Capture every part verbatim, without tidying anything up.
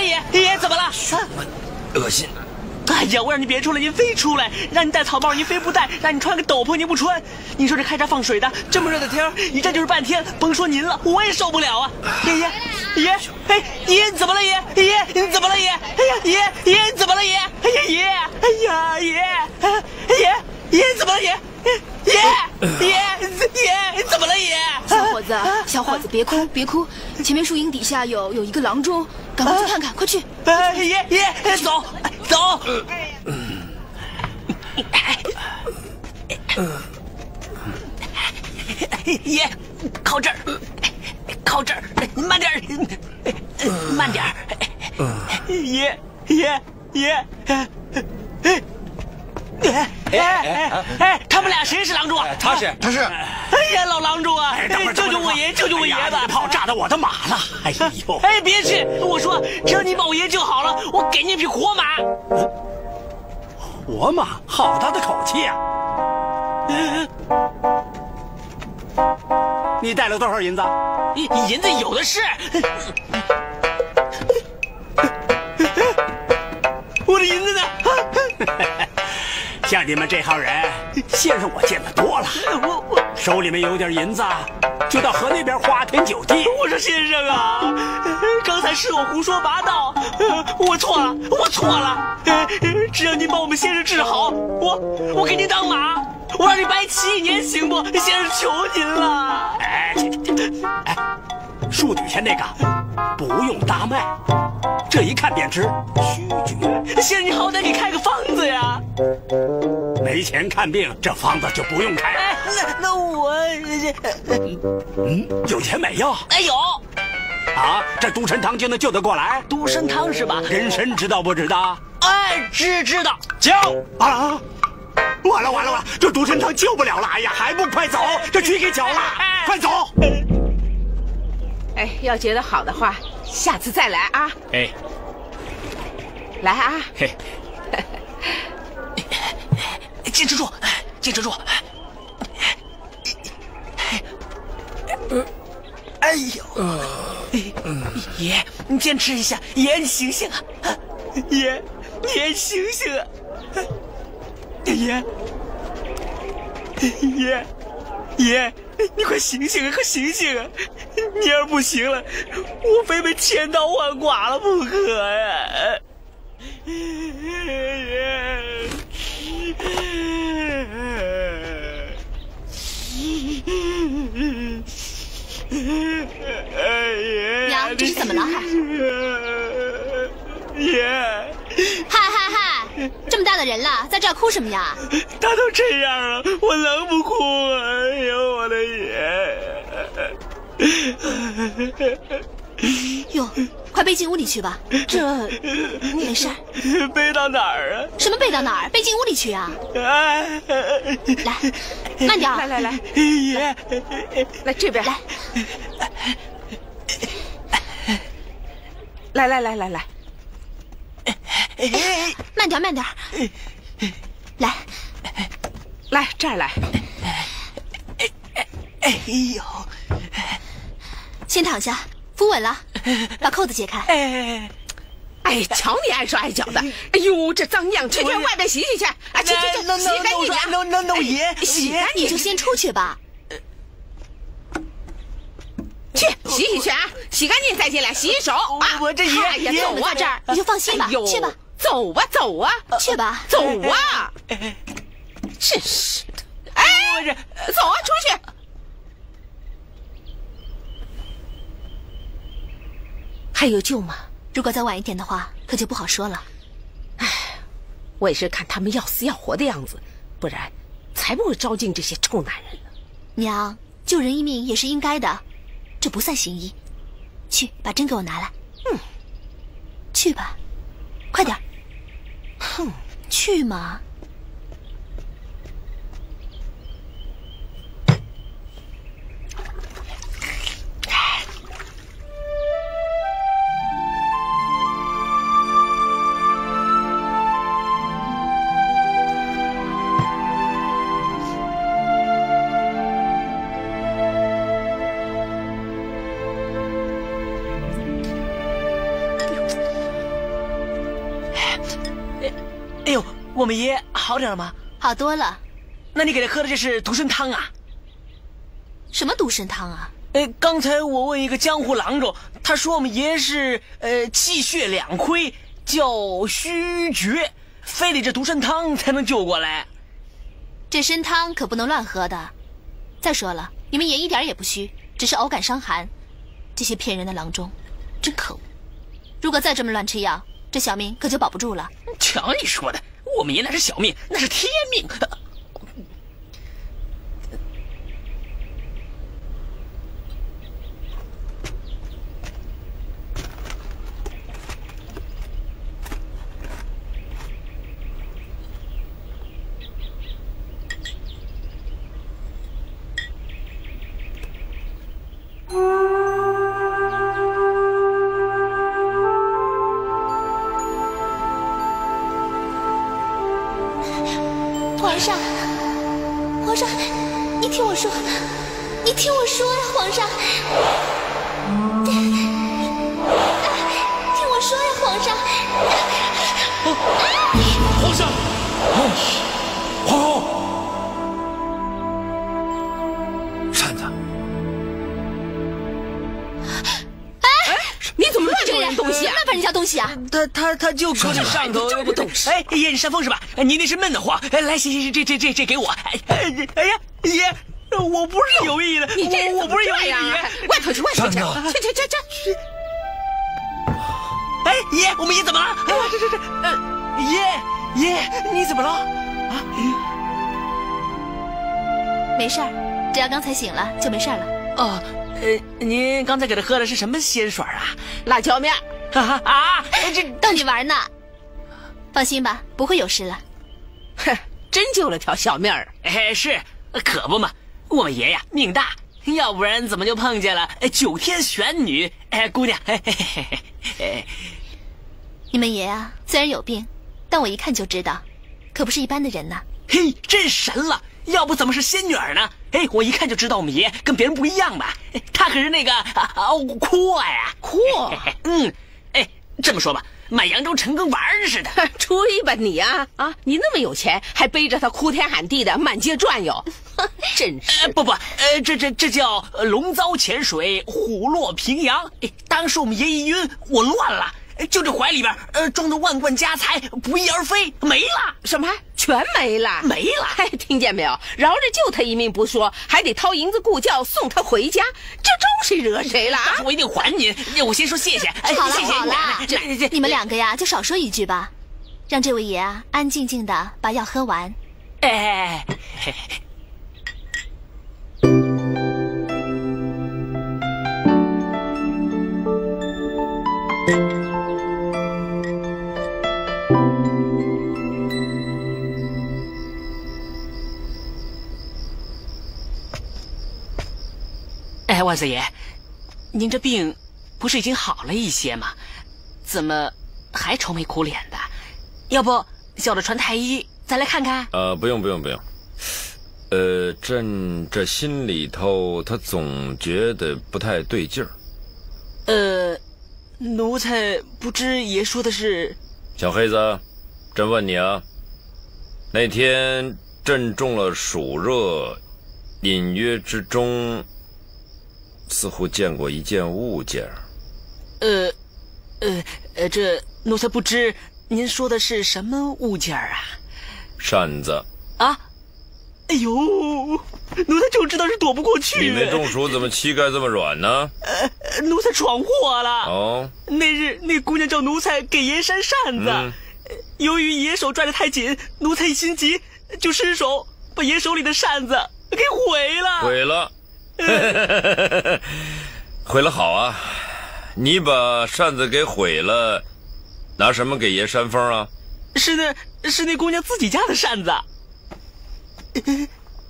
所以爷怎么了？恶心！哎呀，我让你别出来，您非出来；让你戴草帽，您非不戴；让你穿个斗篷，您不穿。你说这开闸放水的，这么热的天，一站就是半天，甭说您了，我也受不了啊！爷爷，爷，哎，爷怎么了？爷，爷你怎么了？爷，哎呀，爷，爷怎么了？爷，哎呀，爷，哎呀，爷，爷，爷怎么了？爷，爷，爷，爷怎么了？爷，小伙子，小伙子，别哭，别哭，前面树荫底下有有一个郎中。 赶快去看看，快去！爷爷，走走。爷，靠这儿，靠这儿，慢点儿，慢点儿。爷爷爷，哎哎哎，他们俩谁是郎中啊？他是他是。哎呀，老郎中啊，救救我爷，救救我爷吧！炮炸到我的马了。 哎呦！哎，别去！我说，只要你把我爷救好了，我给你一匹活马。活马，好大的口气啊！你带了多少银子？银子有的是。我的银子呢？像你们这行人，先生我见得多了。我我手里面有点银子。 就到河那边花天酒地。我说先生啊，刚才是我胡说八道，我错了，我错了。只要您把我们先生治好，我我给您当马，我让你白骑一年行不？先生求您了。哎，哎，树底下那个不用搭脉，这一看便知虚厥。先生，你好歹给开个方子呀。没钱看病，这方子就不用开了。哎，那那我。 嗯，有钱买药？哎，有。啊，这独参汤就能救得过来？独参汤是吧？人参知道不知道？哎，知知道。救啊！完了完了完了，这独参汤救不了了！哎呀，还不快走？这局给搅了！哎、快走！哎，要觉得好的话，下次再来啊！哎，来啊！嘿，坚持住，坚持住！ 哎呦！爷，你坚持一下，爷你醒醒啊！爷，爷醒醒啊！爷，爷，爷，你快醒醒啊！快醒醒啊！你要是不行了，我非被千刀万剐了不可呀！爷。 娘，这是怎么了？爷，嗨嗨嗨，这么大的人了，在这儿哭什么呀？他都这样了，我能不哭吗？哎呦，我的爷！哟，快背进屋里去吧。这没事儿。背到哪儿啊？什么背到哪儿？背进屋里去啊！哎，来，慢点。来来来，爷，来这边来。 来来来来来，慢点慢点，来，来这儿来，哎呦，先躺下，扶稳了，把扣子解开。哎，瞧你碍手碍脚的，哎呦，这脏样，去去外边洗洗去，啊，去去去，洗干净点。No no no， 爷，洗干净，你就先出去吧。 去洗洗去啊！洗干净再进来，洗洗手啊！我这爷爷走啊，这儿你就放心吧，去吧，走吧走啊，去吧走啊！真是的，哎，走啊，出去！还有救吗？如果再晚一点的话，可就不好说了。哎，我也是看他们要死要活的样子，不然才不会招进这些臭男人呢。娘，救人一命也是应该的。 这不算行医，去把针给我拿来。嗯，去吧，快点。哼，去嘛。我们爷好点了吗？好多了。那你给他喝的这是独参汤啊？什么独参汤啊？哎，刚才我问一个江湖郎中，他说我们爷是呃气血两亏，叫虚厥，非得这独参汤才能救过来。这参汤可不能乱喝的。再说了，你们爷一点也不虚，只是偶感伤寒。这些骗人的郎中，真可恶！如果再这么乱吃药，这小命可就保不住了。瞧你说的，我们爷那是小命，那是天命。他就搁这上头，这不懂事。哎，爷，你扇风是吧？你那是闷得慌。哎，来，行行行，这这这这给我。哎哎呀，爷，我不是有意的，你这我不是有意的，爷，外头去，外头去，去去去去。哎，爷，我们爷怎么了？哎，这这这，爷爷，你怎么了？啊，没事儿，只要刚才醒了就没事了。哦，呃，您刚才给他喝的是什么仙水啊？辣椒面。啊啊！这逗你玩呢，放心吧，不会有事了。哼，真救了条小命儿。哎，是，可不嘛，我们爷呀命大，要不然怎么就碰见了九天玄女？哎，姑娘，嘿嘿嘿嘿嘿。你们爷啊，虽然有病，但我一看就知道，可不是一般的人呢。嘿，真神了，要不怎么是仙女儿呢？哎，我一看就知道我们爷跟别人不一样吧？他可是那个啊啊阔呀，阔，嗯。这么说吧，买扬州城跟玩儿似的。吹吧你啊啊！你那么有钱，还背着他哭天喊地的满街转悠，真是、呃、不不呃，这这这叫龙遭浅水，虎落平阳。当时我们爷一晕，我乱了，就这怀里边呃装的万贯家财不翼而飞，没了。什么？全没了？没了、哎？听见没有？饶着救他一命不说，还得掏银子雇轿送他回家，这招谁惹谁了啊？我一定还您。我先说谢谢，哎，谢谢你。这你们两个呀，就少说一句吧，让这位爷啊安静静的把药喝完。哎。嘿嘿哎，万岁爷，您这病不是已经好了一些吗？怎么还愁眉苦脸的？要不叫着传太医咱来看看？呃，不用不用不用。呃，朕这心里头他总觉得不太对劲儿。呃，奴才不知爷说的是？小黑子，朕问你啊，那天朕中了暑热，隐约之中。似乎见过一件物件，呃，呃，呃，这奴才不知您说的是什么物件啊？扇子啊！哎呦，奴才就知道是躲不过去。你那中暑怎么膝盖这么软呢？呃，奴才闯祸了。哦，那日那姑娘叫奴才给爷扇扇子，嗯、由于爷手拽得太紧，奴才一心急就失手把爷手里的扇子给毁了。毁了。毁了好啊！你把扇子给毁了，拿什么给爷扇风啊？是那，是那姑娘自己家的扇子。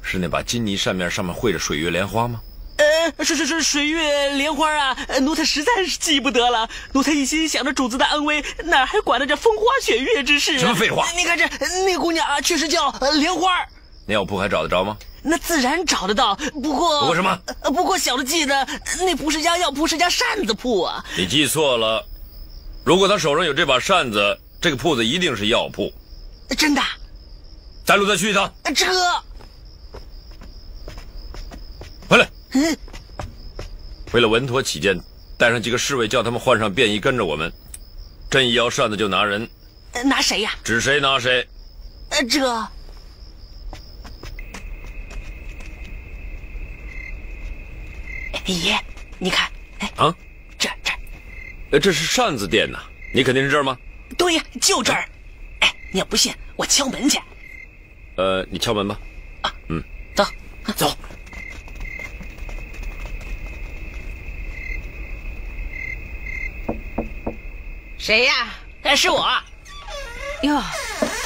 是那把金泥扇面上面绘着水月莲花吗？呃，是是是水月莲花啊！奴才实在是记不得了，奴才一心想着主子的安危，哪还管得这风花雪月之事？什么废话！你看这那姑娘啊，确实叫莲花。那药铺还找得着吗？那自然找得到，不过不过什么？不过小的记得，那不是家药铺，是家扇子铺啊！你记错了，如果他手上有这把扇子，这个铺子一定是药铺。真的。带路再去一趟。这。回来。嗯。为了稳妥起见，带上几个侍卫，叫他们换上便衣，跟着我们。朕一摇扇子就拿人。拿谁呀？指谁拿谁。这。 爷，你看，哎啊，这儿这儿，呃，这是扇子店呐，你肯定是这儿吗？对呀，就这儿。哎，你要不信，我敲门去。呃，你敲门吧。啊，嗯，走，走。谁呀？哎，是我。哟，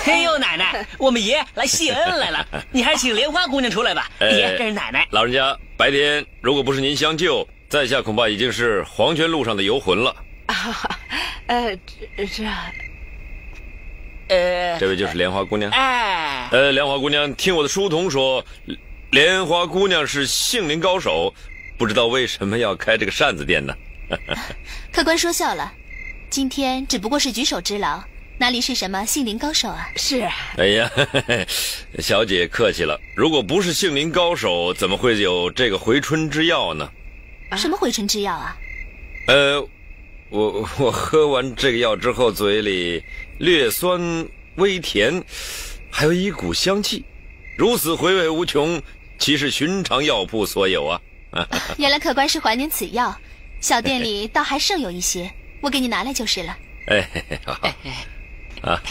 嘿呦，奶奶，我们爷来谢恩来了。你还请莲花姑娘出来吧？爷，这是奶奶。老人家。 白天如果不是您相救，在下恐怕已经是黄泉路上的游魂了。啊，呃，这这，呃，这位就是莲花姑娘。哎，呃，莲花姑娘，听我的书童说，莲花姑娘是杏林高手，不知道为什么要开这个扇子店呢？客官说笑了，今天只不过是举手之劳，哪里是什么杏林高手啊？是啊。哎呀。呵呵 小姐客气了，如果不是杏林高手，怎么会有这个回春之药呢？什么回春之药啊？呃，我我喝完这个药之后，嘴里略酸微甜，还有一股香气，如此回味无穷，岂是寻常药铺所有啊？原来客官是怀念此药，小店里倒还剩有一些，我给你拿来就是了。哎，好。啊。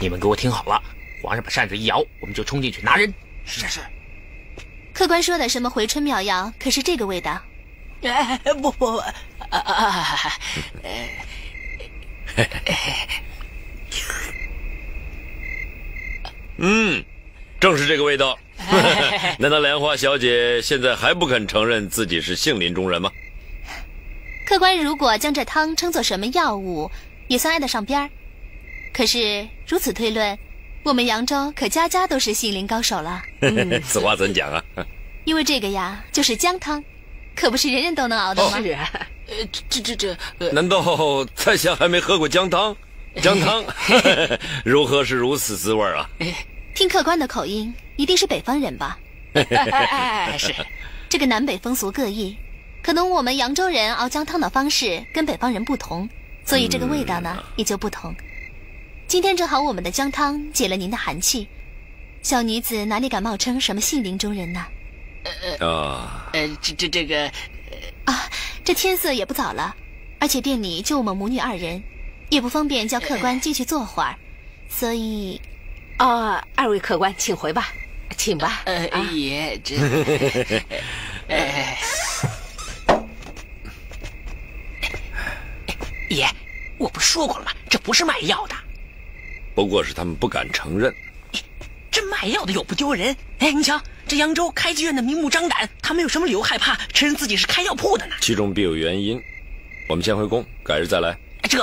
你们给我听好了，皇上把扇子一摇，我们就冲进去拿人。是是。客官说的什么回春妙药，可是这个味道？哎，不不不，啊啊！嗯，正是这个味道。难道莲花小姐现在还不肯承认自己是杏林中人吗？客官如果将这汤称作什么药物，也算挨得上边儿。 可是如此推论，我们扬州可家家都是杏林高手了。嗯、此话怎讲啊？因为这个呀，就是姜汤，可不是人人都能熬的吗？哦、是啊，呃，这这这……呃、难道在下还没喝过姜汤？姜汤如何是如此滋味啊？听客官的口音，一定是北方人吧？是，这个南北风俗各异，可能我们扬州人熬姜汤的方式跟北方人不同，所以这个味道呢、嗯、也就不同。 今天正好，我们的姜汤解了您的寒气，小女子哪里敢冒称什么杏林中人呢？呃呃呃，这这这个啊，这天色也不早了，而且店里就我们母女二人，也不方便叫客官进去坐会儿，所以，哦，二位客官请回吧，请吧。呃，也这，爷，我不说过了吗？这不是卖药的。 不过是他们不敢承认。这卖药的有不丢人？哎，你瞧，这扬州开妓院的明目张胆，他们有什么理由害怕承认自己是开药铺的呢？其中必有原因。我们先回宫，改日再来。这。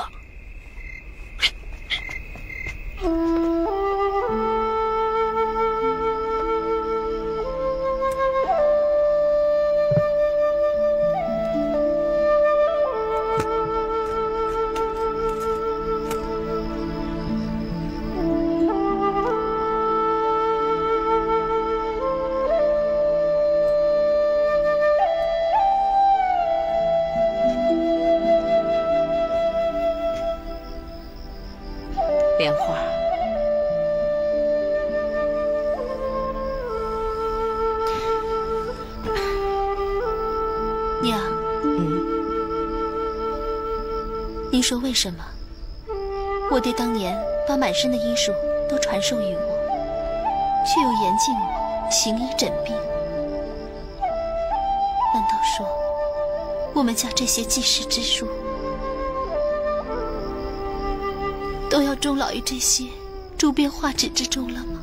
说为什么我爹当年把满身的医术都传授于我，却又严禁我行医诊病？难道说我们家这些济世之术都要终老于这些竹编画纸之中了吗？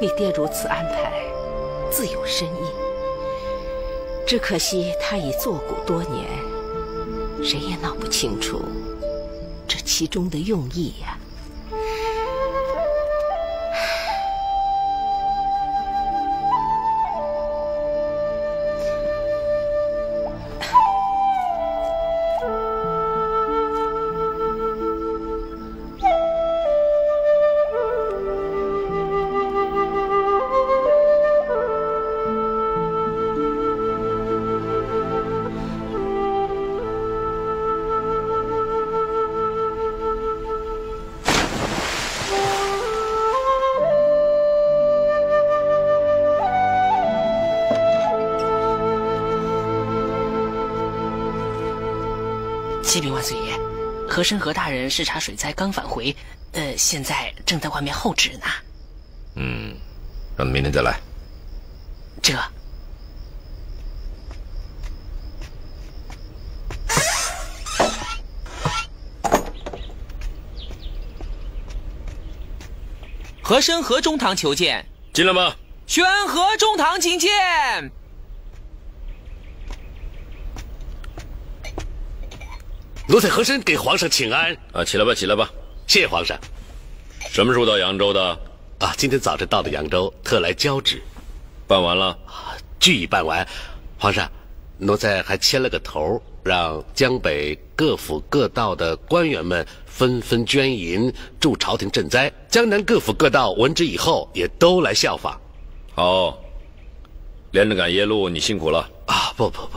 你爹如此安排，自有深意。 只可惜他已作古多年，谁也闹不清楚这其中的用意呀、啊。启禀万岁爷，和珅和大人视察水灾刚返回，呃，现在正在外面候旨呢。嗯，让他明天再来。这。 和珅和中堂求见。进来吧。宣和中堂请见。奴才和珅给皇上请安。啊，起来吧，起来吧。谢谢皇上。什么时候到扬州的？啊，今天早晨到的扬州，特来交旨。办完了？啊，俱已办完。皇上，奴才还牵了个头，让江北各府各道的官员们。 纷纷捐银助朝廷赈灾，江南各府各道闻之以后，也都来效仿。好，连着赶夜路，你辛苦了啊！不不不，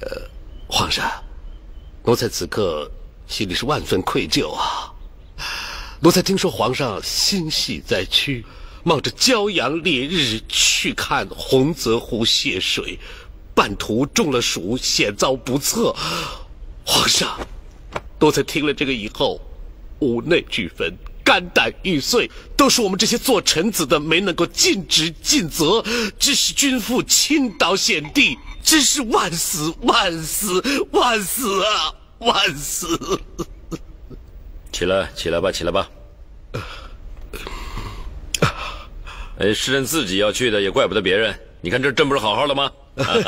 呃，皇上，奴才此刻心里是万分愧疚啊。奴才听说皇上心系灾区，冒着骄阳烈日去看洪泽湖泄水，半途中了暑，险遭不测。皇上。 奴才听了这个以后，五内俱焚，肝胆欲碎，都是我们这些做臣子的没能够尽职尽责，致使君父倾倒险地，真是万死万死万死啊，万死！起来，起来吧，起来吧。哎，是朕自己要去的，也怪不得别人。你看这朕不是好好的吗？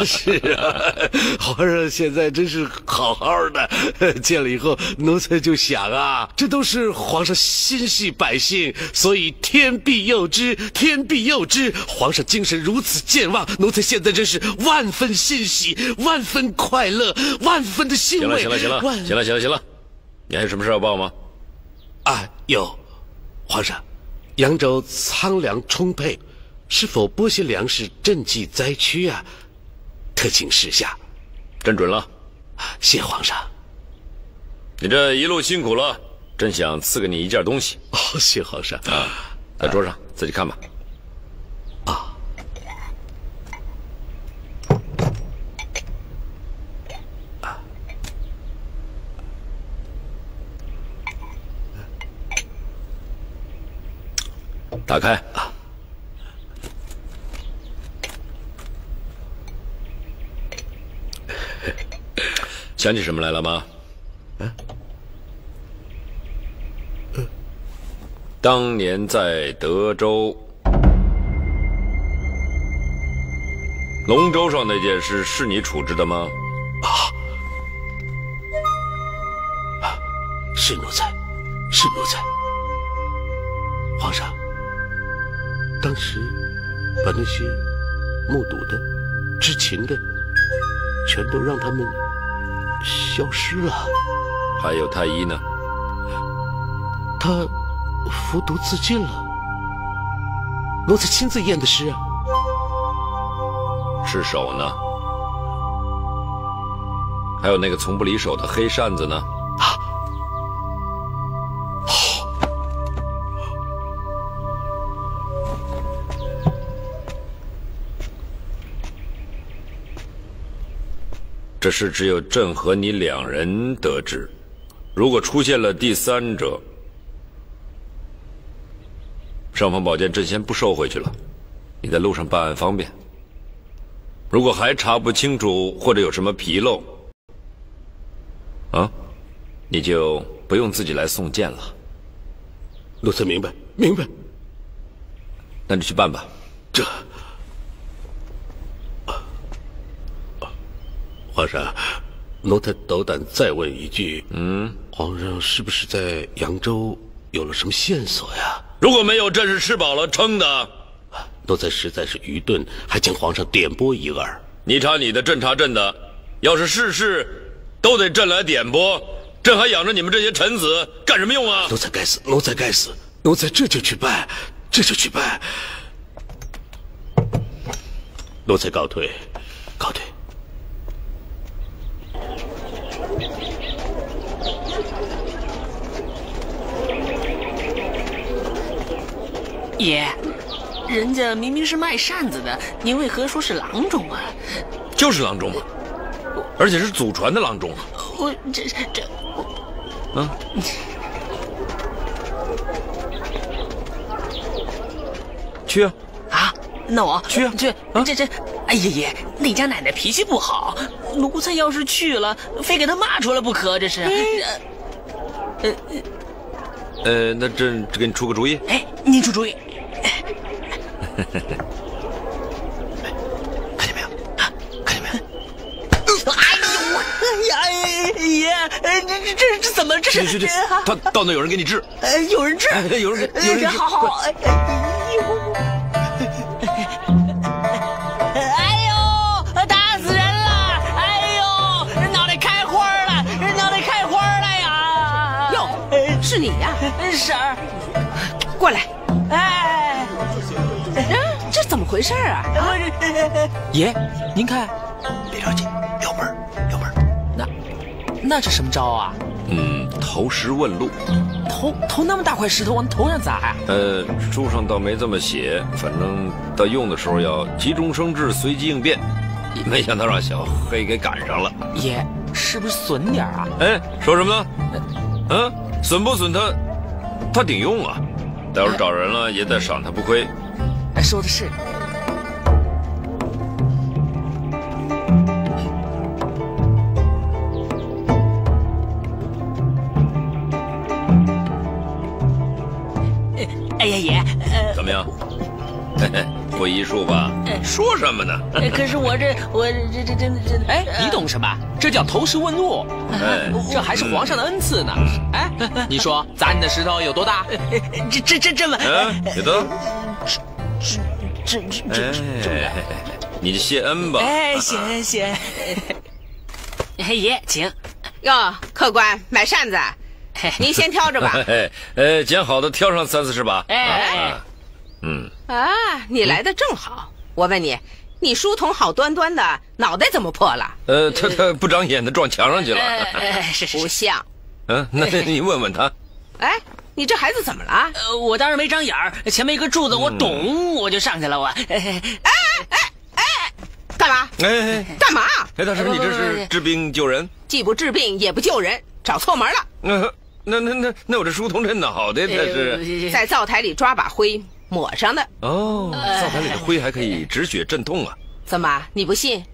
是啊，皇上现在真是好好的。见了以后，奴才就想啊，这都是皇上心系百姓，所以天必佑之，天必佑之。皇上精神如此健旺，奴才现在真是万分欣喜，万分快乐，万分的欣慰。行了，行了，行了，行了，行了，行了。你还有什么事要报吗？啊，有，皇上，扬州仓粮充沛，是否拨些粮食赈济灾区啊？ 特请示下，朕准了。谢皇上，你这一路辛苦了，朕想赐给你一件东西。哦，谢皇上啊，在桌上、啊、自己看吧。啊，啊，打开啊。 想起什么来了吗？啊、嗯，当年在德州、龙舟上那件事是你处置的吗？啊，啊，是奴才，是奴才。皇上，当时把那些目睹的、知情的，全都让他们。 消失了，还有太医呢？他服毒自尽了。奴才亲自验的尸啊。是手呢？还有那个从不离手的黑扇子呢？啊！哦、这是只有。 朕和你两人得知，如果出现了第三者，尚方宝剑朕先不收回去了，你在路上办案方便。如果还查不清楚或者有什么纰漏，啊，你就不用自己来送剑了。奴才明白，明白。那你去办吧。这，皇上。 奴才斗胆再问一句，嗯，皇上是不是在扬州有了什么线索呀？如果没有，朕是吃饱了撑的。奴才实在是愚钝，还请皇上点拨一二。你查你的，朕查朕的，要是事事都得朕来点拨，朕还养着你们这些臣子干什么用啊？奴才该死，奴才该死，奴才这就去办，这就去办。奴才告退，告退。 爷，人家明明是卖扇子的，您为何说是郎中啊？就是郎中嘛，而且是祖传的郎中啊。我这这我啊。去啊！啊，那我去啊去啊！这这，哎爷爷，那家奶奶脾气不好，奴才要是去了，非给她骂出来不可。这是，呃，呃，那这这给你出个主意。哎，您出主意。看见没有？啊，看见没有？哎呦，哎爷，这这这怎么这是？去去去，到到那有人给你治。呃，有人治。有人有人治。好好。哎呦，打死人了！哎呦，脑袋开花了，脑袋开花了呀！哟，是你呀，婶儿，过来。哎，这怎么回事啊？爷，您看，别着急，有门儿，有门儿。那那这什么招啊？嗯，投石问路。头头那么大块石头往头上砸呀、啊？呃，书上倒没这么写，反正到用的时候要急中生智，随机应变。没想到让小黑给赶上了。爷，是不是损点啊？哎，说什么呢？嗯、啊，损不损他，他顶用啊。待会儿找人了，爷再赏他不亏。说的是。爷爷，呃、怎么样？嘿嘿，会医术吧？呃、说什么呢？可是我这我这这这这……哎，你懂什么？这叫投石问路。哎，这还是皇上的恩赐呢。哎，你说砸你的石头有多大？这这这这么……有多？这这这这这……你就谢恩吧。哎，谢恩谢恩。哎，爷请。哟，客官买扇子。您先挑着吧，哎，呃，捡好的挑上三四十把。哎，嗯啊，你来的正好。我问你，你书童好端端的，脑袋怎么破了？呃，他他不长眼的撞墙上去了。是是不像。嗯，那你问问他。哎，你这孩子怎么了？我当然没长眼儿，前面一个柱子我懂，我就上去了。我哎哎哎哎，干嘛？哎，干嘛？哎，大师，你这是治病救人？既不治病，也不救人，找错门了。那那那那我这书童这脑袋那是在灶台里抓把灰抹上的哦，灶台里的灰还可以止血镇痛啊？怎么你不信？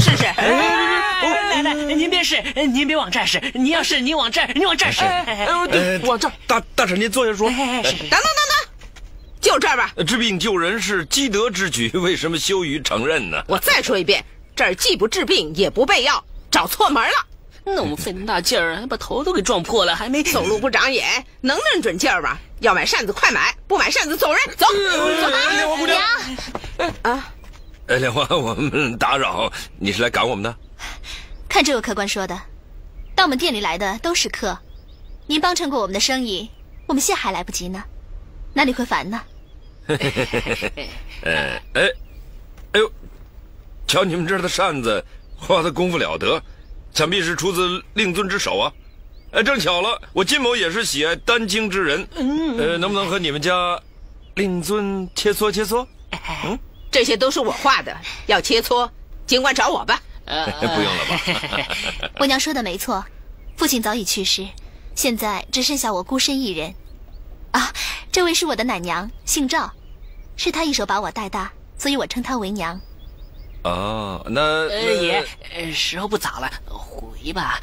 试试！来来，您别试，您别往这试，你要试你往这，你往这试。哎，往这。大大婶，您坐下说。哎哎，等等等等，就这儿吧。治病救人是积德之举，为什么羞于承认呢？我再说一遍，这儿既不治病也不备药，找错门了。那我们费那么大劲儿，还把头都给撞破了，还没走路不长眼，能认准劲儿吗？要买扇子快买，不买扇子走人，走。莲花姑娘，啊，哎，莲花，我们打扰，你是来赶我们的？看这位客官说的，到我们店里来的都是客，您帮衬过我们的生意，我们谢还来不及呢，哪里会烦呢？哎哎，哎呦，瞧你们这儿的扇子，花的功夫了得。想必是出自令尊之手啊！哎，正巧了，我金某也是喜爱丹青之人，呃，能不能和你们家令尊切磋切磋？嗯，这些都是我画的，要切磋，尽管找我吧。呃，不用了吧？我娘说的没错，父亲早已去世，现在只剩下我孤身一人。啊，这位是我的奶娘，姓赵，是她一手把我带大，所以我称她为娘。哦，那爷，时候不早了，回吧。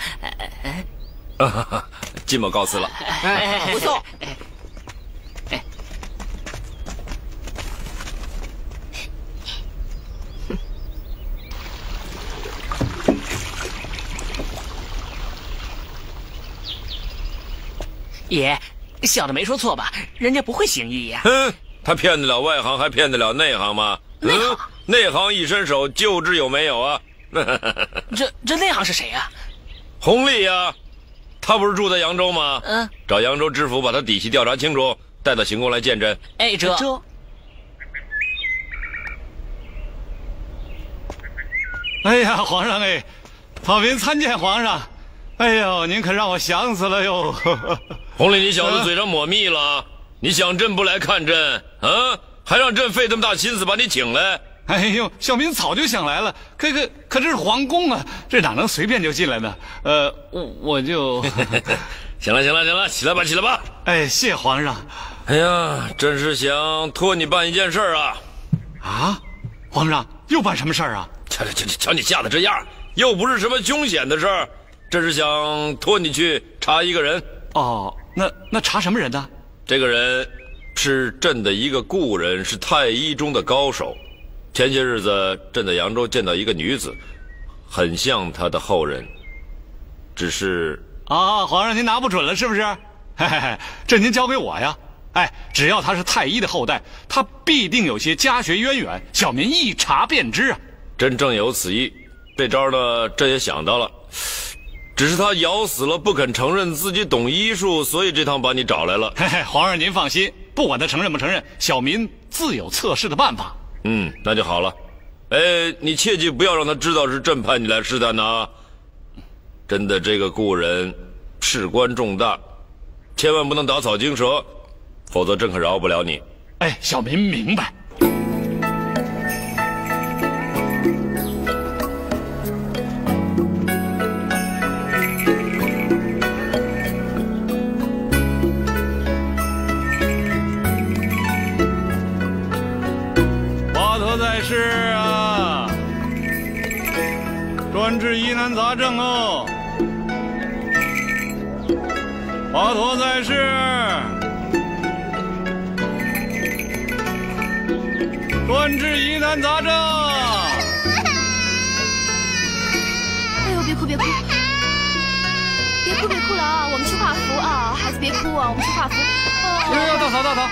啊，金某告辞了。不送。爷，小的没说错吧？人家不会行医呀。嗯，他骗得了外行，还骗得了内行吗？内行。内行一伸手，救治有没有啊？这这内行是谁呀？洪丽呀，他不是住在扬州吗？嗯，找扬州知府把他底细调查清楚，带到行宫来见朕。哎，这这，哎呀，皇上哎，草民参见皇上。哎呦，您可让我想死了哟！洪丽，你小子嘴上抹蜜了？你想朕不来看朕啊？还让朕费这么大心思把你请来？哎呦，小民早就想来了，可可可这是皇宫啊，这哪能随便就进来呢？呃，我我就行了行了行了，起来吧起来吧。哎，谢皇上。哎呀，真是想托你办一件事啊！啊，皇上又办什么事儿啊？瞧瞧瞧你吓得这样，又不是什么凶险的事儿，真是想托你去查一个人。哦，那那查什么人呢？这个人是朕的一个故人，是太医中的高手。 前些日子，朕在扬州见到一个女子，很像她的后人，只是啊，皇上您拿不准了是不是？嘿嘿嘿，这您交给我呀！哎，只要她是太医的后代，她必定有些家学渊源，小民一查便知啊。朕正有此意，这招呢，朕也想到了，只是她咬死了不肯承认自己懂医术，所以这趟把你找来了。嘿嘿，皇上您放心，不管她承认不承认，小民自有测试的办法。 嗯，那就好了。哎，你切记不要让他知道是朕派你来试探的啊！真的，这个故人事关重大，千万不能打草惊蛇，否则朕可饶不了你。哎，小民明白。是啊，专治疑难杂症哦。华佗在世，专治疑难杂症。哎呦，别哭别哭，别哭别哭了啊！我们去画符啊，孩子别哭啊，我们去画符。哎呦，大嫂大嫂。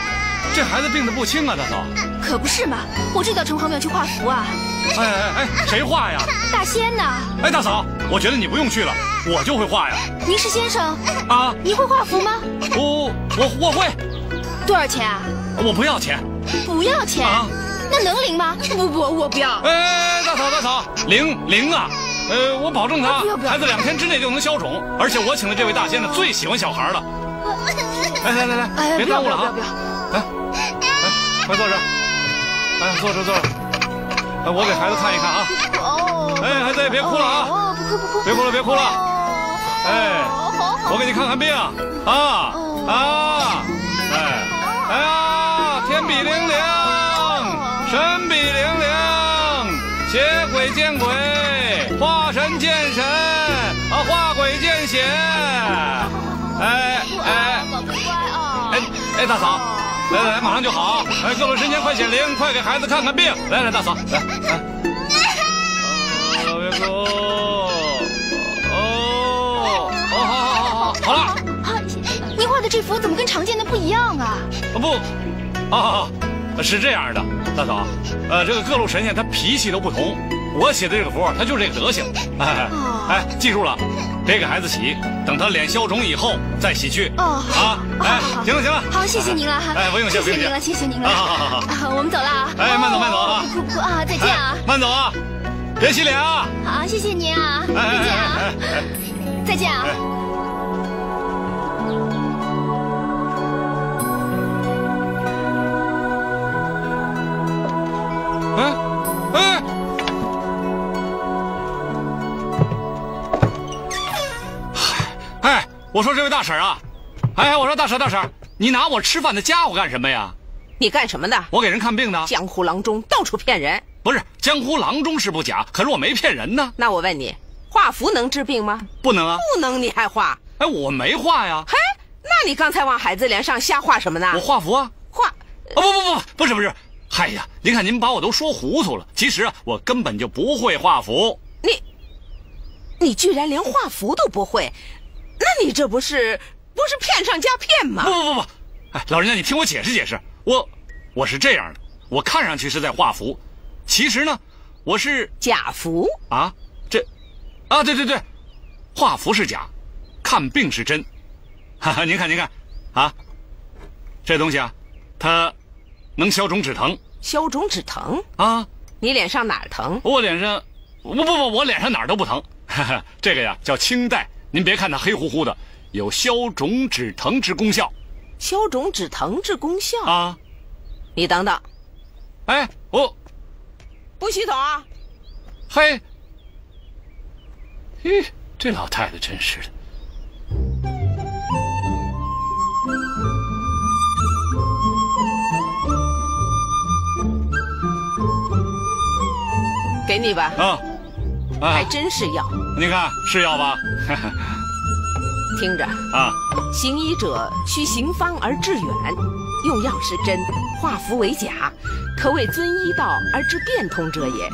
这孩子病得不轻啊，大嫂。可不是嘛，我这到城隍庙去画符啊。哎哎哎，谁画呀？大仙呐。哎，大嫂，我觉得你不用去了，我就会画呀。您是先生啊？您会画符吗？我我我会。多少钱啊？我不要钱。不要钱？啊、那能灵吗？不不，我不要。哎，大嫂大嫂，灵灵啊！呃，我保证他，啊、不要不要孩子两天之内就能消肿，而且我请的这位大仙呢，最喜欢小孩了。来来来来，哎、别耽误了啊！不要不要不要 快坐这儿，哎，坐这坐这，哎，我给孩子看一看啊。哦。哎，孩子别哭了啊！哦，不哭不哭。别哭了，别哭了。哎，我给你看看病啊啊！哎哎呀，天比灵灵，神比灵灵，邪鬼见鬼，化神见神，啊，化鬼见邪。哎哎，哎哎，大嫂。 来来来，马上就好！哎，各路神仙快显灵，快给孩子看看病！来来，大嫂，来来，别哭！哦，好好好好好，好了。您画的这幅怎么跟常见的不一样啊？不，啊，是这样的，大嫂，呃，这个各路神仙他脾气都不同，我写的这个符，他就是这个德行。哎哎，记住了，别给孩子洗，等他脸消肿以后再洗去。哦，好。 哎，行了行了，好，谢谢您了哈。哎，不用谢，谢谢您了，谢谢您了。好好好，我们走了啊。哎，慢走慢走啊。不哭不哭啊，再见啊。慢走啊，别洗脸啊。好，谢谢您啊，再见啊，再见啊。哎哎，哎，我说这位大婶啊。 哎，我说大婶大婶，你拿我吃饭的家伙干什么呀？你干什么的？我给人看病的。江湖郎中到处骗人，不是江湖郎中是不假，可是我没骗人呢。那我问你，画符能治病吗？不能啊，不能你还画？哎，我没画呀。嘿，那你刚才往孩子脸上瞎画什么呢？我画符啊，画啊不不不，不是不是，哎呀，您看您把我都说糊涂了。其实啊，我根本就不会画符。你，你居然连画符都不会，那你这不是？ 不是骗上加骗吗？不不不不，哎，老人家，你听我解释解释。我，我是这样的，我看上去是在画符，其实呢，我是假符啊。这，啊，对对对，画符是假，看病是真。哈哈，您看您看，啊，这东西啊，它能消肿止疼。消肿止疼啊？你脸上哪儿疼？我脸上，不不不，我脸上哪儿都不疼。哈哈，这个呀叫清代，您别看它黑乎乎的。 有消肿止疼之功效，消肿止疼之功效啊！你等等，哎，我不洗澡啊？嘿，嘿，这老太太真是的。 给你吧，啊，啊还真是药。你看是药吧？听着啊，行医者需行方而致远，用药是真，化服为假，可谓遵医道而知变通者也。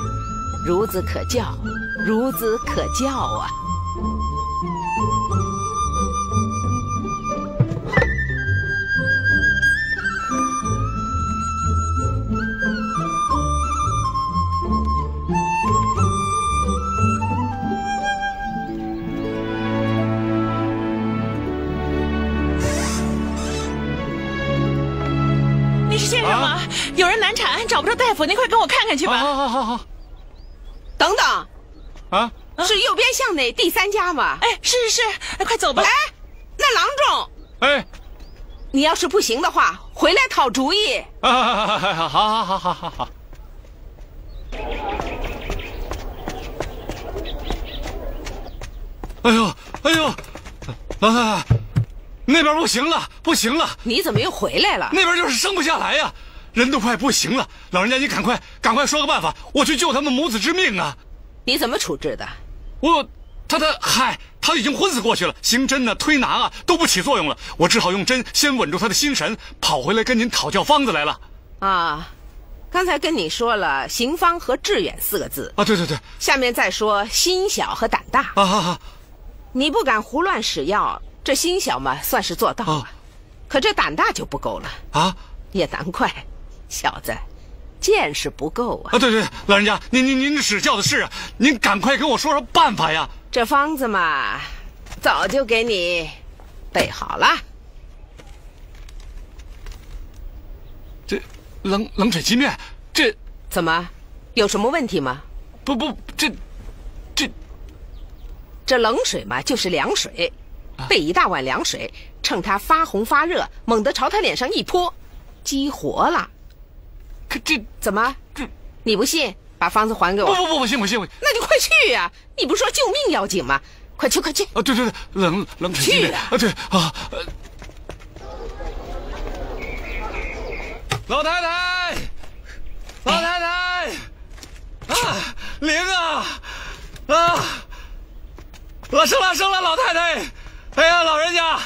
孺子可教，孺子可教啊！有人难产，找不着大夫，您快跟我看看去吧。好，好，好，好。等等，啊，是右边巷内第三家吗？哎，是是是，哎，快走吧。哎，那郎中，哎，你要是不行的话，回来讨主意。啊，好，好，好，好，好，好。哎呦，哎呦，啊，那边不行了，不行了。你怎么又回来了？那边就是生不下来呀。 人都快不行了，老人家，你赶快赶快说个办法，我去救他们母子之命啊！你怎么处置的？我，他他嗨，他已经昏死过去了，行针呢、啊、推拿啊都不起作用了，我只好用针先稳住他的心神，跑回来跟您讨教方子来了。啊，刚才跟你说了行方和致远四个字啊，对对对，下面再说心小和胆大啊啊啊！你不敢胡乱使药，这心小嘛算是做到了，啊、可这胆大就不够了啊，也难怪。 小子，见识不够啊！啊，对对，老人家，您您您使教的是啊，您赶快跟我说说办法呀！这方子嘛，早就给你备好了。这冷冷水鸡面，这怎么有什么问题吗？不不，这这这冷水嘛，就是凉水，备一大碗凉水，趁它发红发热，猛地朝他脸上一泼，激活了。 可这怎么？这你不信？把方子还给我！不不不不信不信不信！那就快去呀、啊！你不说救命要紧吗？快去快去！啊对对对，冷冷水去啊！啊对啊！老太太，老太太，啊灵啊啊！我生了生了，老太太！哎呀老人家，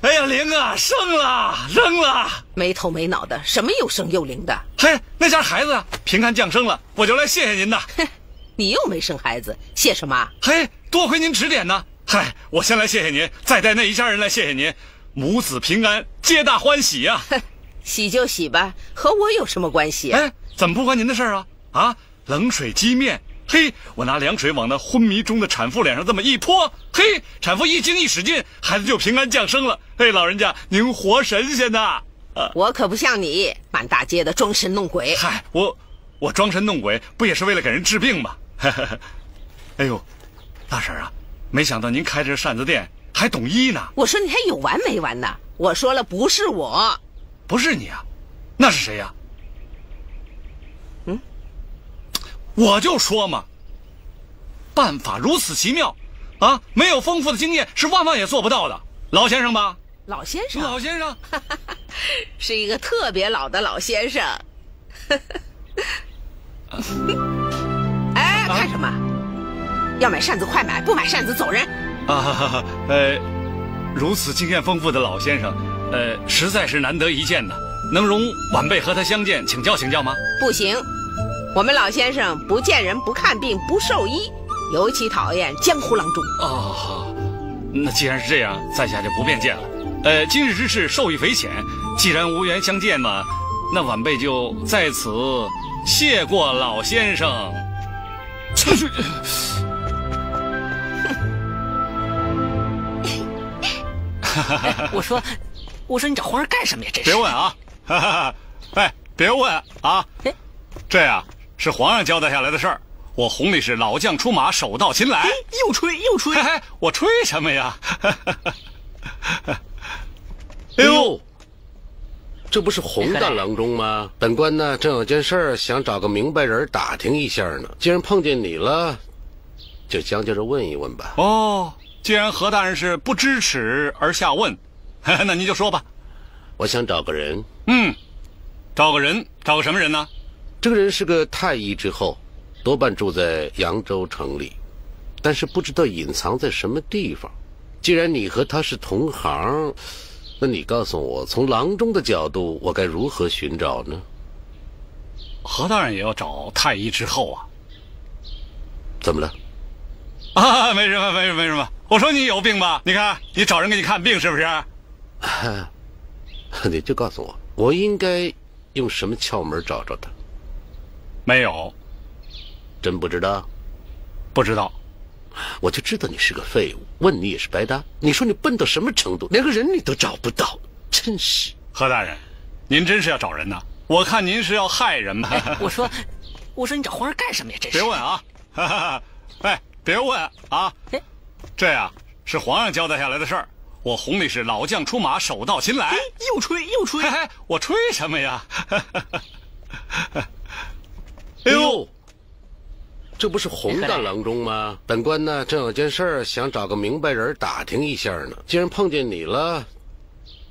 哎呀灵啊生了生了！ 没头没脑的，什么又生又灵的？嘿，那家孩子平安降生了，我就来谢谢您呐。哼，你又没生孩子，谢什么？嘿，多亏您指点呢。嗨，我先来谢谢您，再带那一家人来谢谢您，母子平安，皆大欢喜呀、啊。喜就喜吧，和我有什么关系、啊？哎，怎么不关您的事啊？啊，冷水鸡面，嘿，我拿凉水往那昏迷中的产妇脸上这么一泼，嘿，产妇一惊一使劲，孩子就平安降生了。嘿，老人家，您活神仙呐！ 我可不像你满大街的装神弄鬼。嗨，我我装神弄鬼不也是为了给人治病吗？哎呦，大婶啊，没想到您开这扇子店还懂医呢。我说你还有完没完呢？我说了不是我，不是你啊，那是谁呀、啊？嗯，我就说嘛，办法如此奇妙啊，没有丰富的经验是万万也做不到的。老先生吧。 老先生，老先生，是一个特别老的老先生。哎，看什么？啊、要买扇子快买，不买扇子走人。啊，呃，如此经验丰富的老先生，呃，实在是难得一见呢。能容晚辈和他相见，请教请教吗？不行，我们老先生不见人、不看病、不受医，尤其讨厌江湖郎中。哦，那既然是这样，在下就不便见了。 呃，今日之事受益匪浅，既然无缘相见嘛，那晚辈就在此谢过老先生。哎、我说，我说你找黄人干什么呀？真是别问啊！哈哈，哎，别问啊！哎、这呀是皇上交代下来的事儿，我弘历是老将出马，手到擒来。哎、又吹又吹、哎！我吹什么呀？哎呦，这不是红蛋郎中吗？本官呢，正有件事儿想找个明白人打听一下呢。既然碰见你了，就将就着问一问吧。哦，既然何大人是不知耻而下问，那您就说吧。我想找个人。嗯，找个人，找个什么人呢？这个人是个太医之后，多半住在扬州城里，但是不知道隐藏在什么地方。既然你和他是同行，那你告诉我，从郎中的角度，我该如何寻找呢？何大人也要找太医之后啊？怎么了？啊，没什么，没什么，没什么。我说你有病吧？你看，你找人给你看病是不是？啊，你就告诉我，我应该用什么窍门找着他？没有，真不知道。不知道。我就知道你是个废物，问你也是白搭。你说你笨到什么程度，连个人你都找不到，真是。何大人，您真是要找人呐？我看您是要害人吧、哎。我说，我说你找红人干什么呀？真是。别问啊，哈哈，哎，别问啊。哎、这呀、啊、是皇上交代下来的事儿。我弘历是老将出马，手到擒来。哎、又吹又吹、哎。我吹什么呀？哎呦！这不是红蛋郎中吗？本官呢，正有件事儿想找个明白人打听一下呢。既然碰见你了，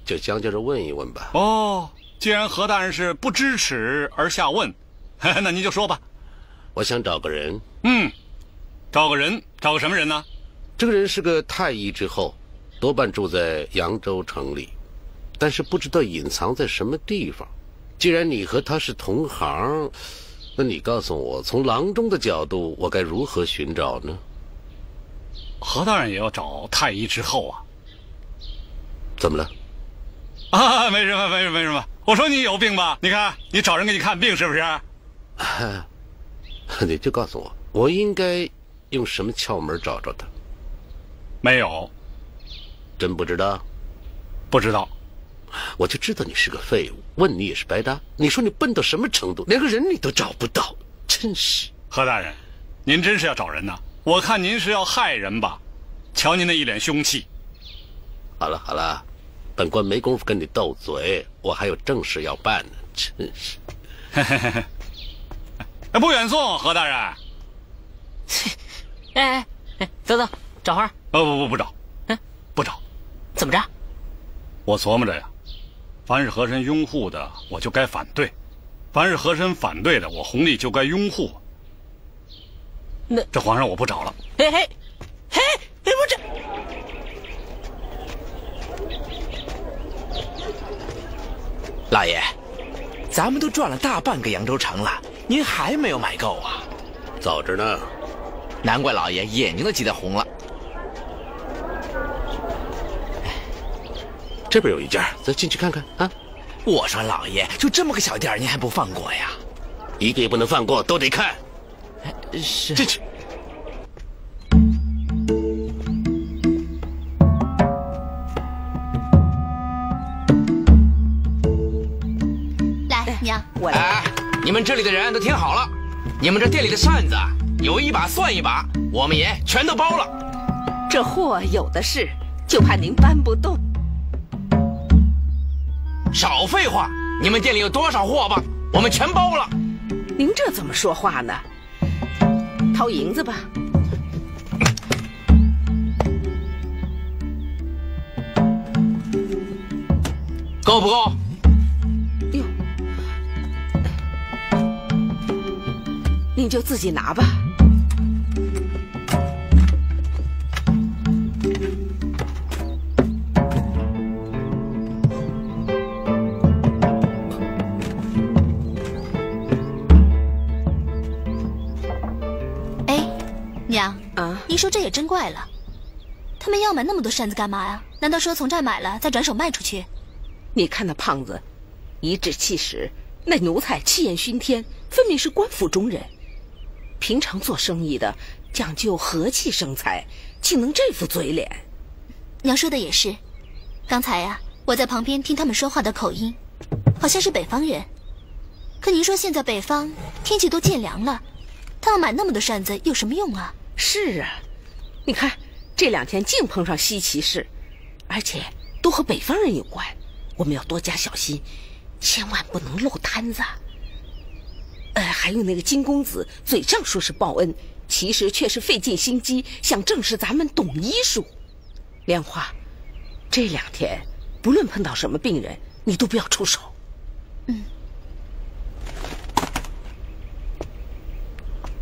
就将就着问一问吧。哦，既然何大人是不知耻而下问，那您就说吧。我想找个人。嗯，找个人，找个什么人呢？这个人是个太医之后，多半住在扬州城里，但是不知道隐藏在什么地方。既然你和他是同行，那你告诉我，从郎中的角度，我该如何寻找呢？何大人也要找太医之后啊？怎么了？啊，没什么，没什么，没什么。我说你有病吧？你看，你找人给你看病是不是？啊，你就告诉我，我应该用什么窍门找着他？没有，真不知道。不知道。我就知道你是个废物，问你也是白搭。你说你笨到什么程度，连个人你都找不到，真是。何大人，您真是要找人呐？我看您是要害人吧？瞧您那一脸凶气。好了好了，本官没工夫跟你斗嘴，我还有正事要办呢，真是。不远送，何大人。哎哎哎，走走，找花。哦不不不找，嗯，不找。怎么着？我琢磨着呀。凡是和珅拥护的，我就该反对；凡是和珅反对的，我弘历就该拥护。那这皇上我不找了。嘿嘿，嘿，哎不这。老爷，咱们都转了大半个扬州城了，您还没有买够啊？早着呢，难怪老爷眼睛都急得红了。这边有一家，咱进去看看啊！我说老爷，就这么个小店，您还不放过呀？一个也不能放过，都得看。是。进去。来，娘，我来。哎，你们这里的人都听好了，你们这店里的扇子有一把算一把，我们爷全都包了。这货有的是，就怕您搬不动。少废话！你们店里有多少货吧？我们全包了。您这怎么说话呢？掏银子吧。够不够？哟，您就自己拿吧。娘啊，您说这也真怪了，他们要买那么多扇子干嘛呀？难道说从这儿买了再转手卖出去？你看那胖子，颐指气使，那奴才气焰熏天，分明是官府中人。平常做生意的讲究和气生财，竟能这副嘴脸。娘说的也是，刚才呀、啊，我在旁边听他们说话的口音，好像是北方人。可您说现在北方天气都渐凉了，他们买那么多扇子有什么用啊？是啊，你看这两天净碰上稀奇事，而且都和北方人有关，我们要多加小心，千万不能露摊子。呃，还有那个金公子，嘴上说是报恩，其实却是费尽心机想证实咱们懂医术。莲花，这两天不论碰到什么病人，你都不要出手。嗯。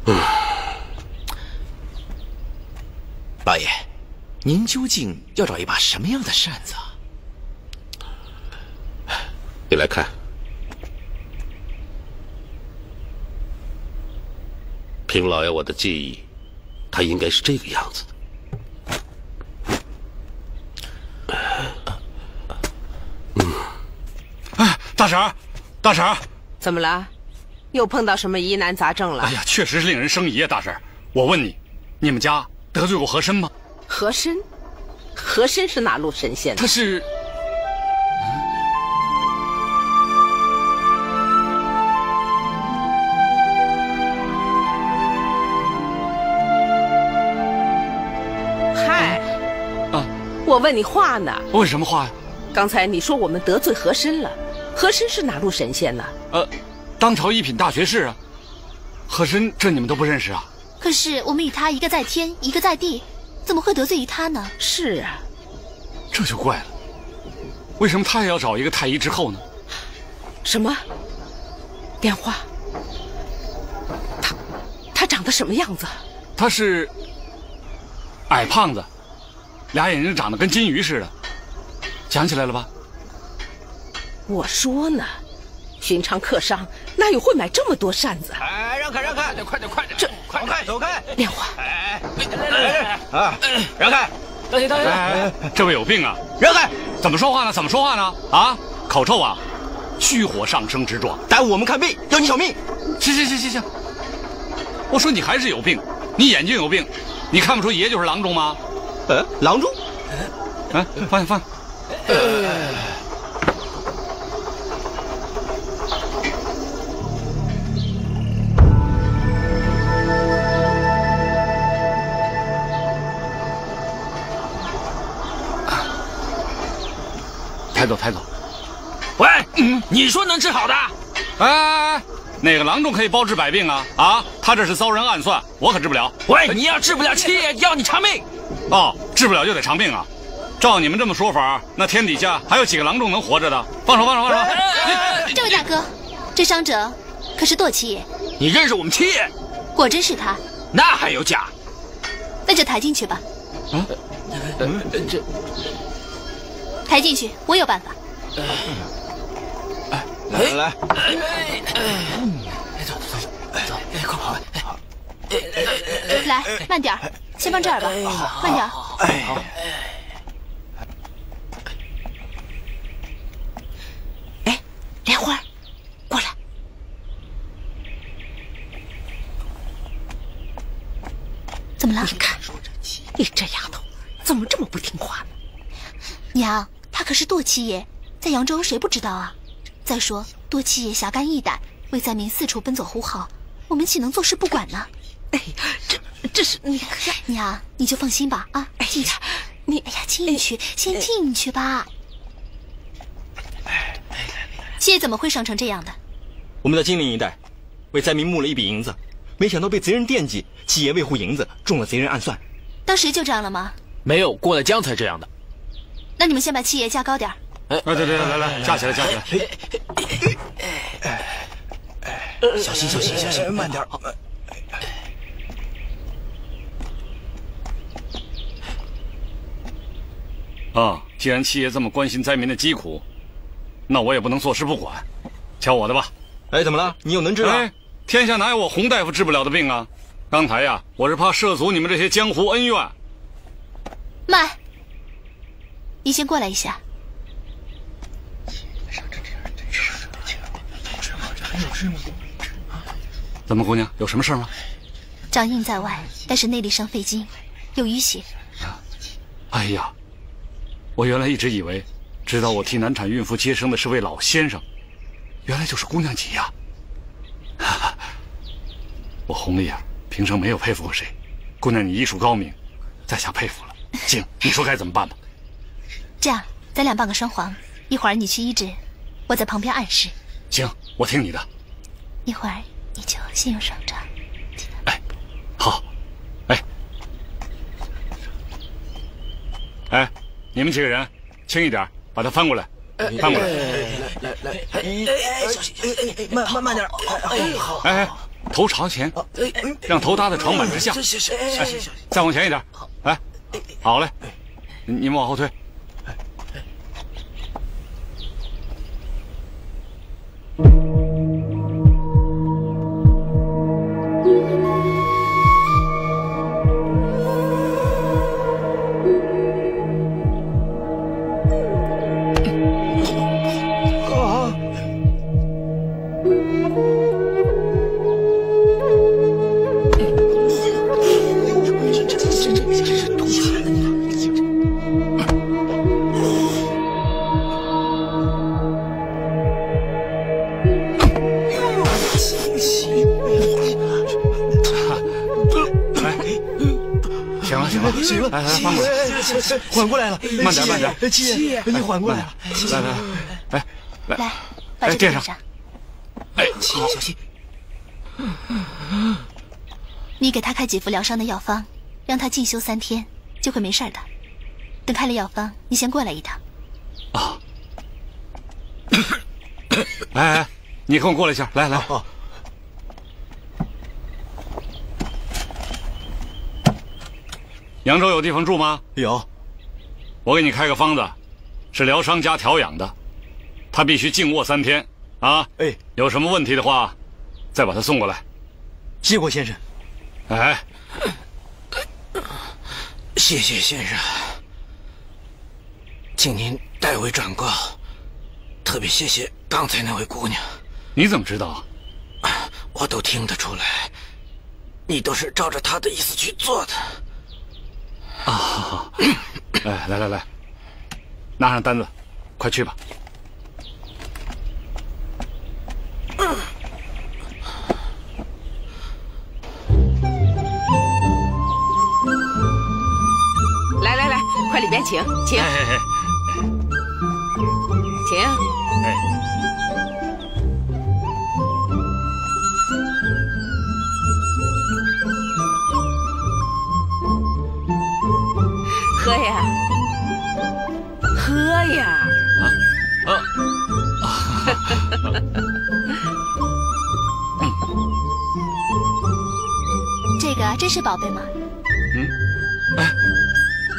嗯，八爷，您究竟要找一把什么样的扇子啊？你来看，凭老爷我的记忆，它应该是这个样子的。嗯，哎，大婶，大婶，怎么了？ 又碰到什么疑难杂症了？哎呀，确实是令人生疑啊，大婶。我问你，你们家得罪过和珅吗？和珅，和珅是哪路神仙？他是。嗨，啊，我问你话呢。问什么话呀？刚才你说我们得罪和珅了，和珅是哪路神仙呢？呃。 当朝一品大学士啊，和珅这你们都不认识啊？可是我们与他一个在天，一个在地，怎么会得罪于他呢？是啊，这就怪了，为什么他也要找一个太医之后呢？什么？莲花，他他长得什么样子？他是矮胖子，俩眼睛长得跟金鱼似的，想起来了吧？我说呢。 寻常客商哪有会买这么多扇子？哎，让开让开，快点快点，这快快走开！莲花，哎哎哎哎啊，让开，当心当心！哎，这位有病啊！让开！怎么说话呢？怎么说话呢？啊，口臭啊！虚火上升之状，耽误我们看病，要你小命！行行行行行，我说你还是有病，你眼睛有病，你看不出爷就是郎中吗？呃，郎中？哎，放下放下。呃 抬走，抬走！喂，嗯、你说能治好的？哎哎哎，哪个郎中可以包治百病啊？啊，他这是骚人暗算，我可治不了。喂，你要治不了，七爷要你偿命。哦，治不了就得偿命啊！照你们这么说法，那天底下还有几个郎中能活着的？放手，放手，放手！哎哎哎哎这位大哥，这伤者可是舵七爷？你认识我们七爷？果真是他？那还有假？那就抬进去吧。啊，呃呃、这。 抬进去，我有办法。哎，来来来，哎，走走走，哎，快跑！哎，来，慢点儿，先放这儿吧，慢点儿。哎，好。哎，莲花，过来。怎么了？你看，你这丫头怎么这么不听话呢？娘。 他可是舵七爷，在扬州谁不知道啊？再说舵七爷侠肝义胆，为灾民四处奔走呼号，我们岂能坐视不管呢？哎，这这是你娘，你就放心吧啊！进去，你哎呀，进去，先进去吧。七爷怎么会伤成这样的？我们在金陵一带，为灾民募了一笔银子，没想到被贼人惦记，七爷为护银子，中了贼人暗算。当时就这样了吗？没有，过了江才这样的。 那你们先把七爷架高点儿。哎，对对对，来来，架起来，架起来。小心，小心，小心，慢点。啊，既然七爷这么关心灾民的疾苦，那我也不能坐视不管。瞧我的吧。哎，怎么了？你又能治了？哎，天下哪有我洪大夫治不了的病啊！刚才呀，我是怕涉足你们这些江湖恩怨。慢。 你先过来一下。怎么，姑娘，有什么事吗？掌印在外，但是内力伤肺经，有淤血。哎呀，我原来一直以为，知道我替难产孕妇接生的是位老先生，原来就是姑娘姐呀！哈哈，我红了眼，平生没有佩服过谁。姑娘，你医术高明，在下佩服了。敬，你说该怎么办吧？ 这样，咱俩办个双簧，一会儿你去医治，我在旁边暗示。行，我听你的。一会儿你就心有爽状。哎，好。哎，哎，你们几个人轻一点，把它翻过来，翻过来。来来来，哎，小心，慢慢慢点。哎，好。哎，头朝前，让头搭在床板之下。行行行行行，再往前一点。来，好嘞，你们往后推。 缓过来了，慢点，慢点，七爷，你缓过来了，来来来，来来，哎，垫上，哎，七爷小心。你给他开几副疗伤的药方，让他静修三天，就会没事的。等开了药方，你先过来一趟。啊！哎哎，你跟我过来一下，来来。 扬州有地方住吗？有，我给你开个方子，是疗伤加调养的，他必须静卧三天啊！哎，有什么问题的话，再把他送过来。谢过先生。哎，谢谢先生，请您代为转告，特别谢谢刚才那位姑娘。你怎么知道？我都听得出来，你都是照着她的意思去做的。 啊，哎，来来来，拿上单子，快去吧。来来来，快里边请，请，哎哎哎请、啊。哎 喝呀，喝呀！啊啊！这个真是宝贝吗？嗯，哎，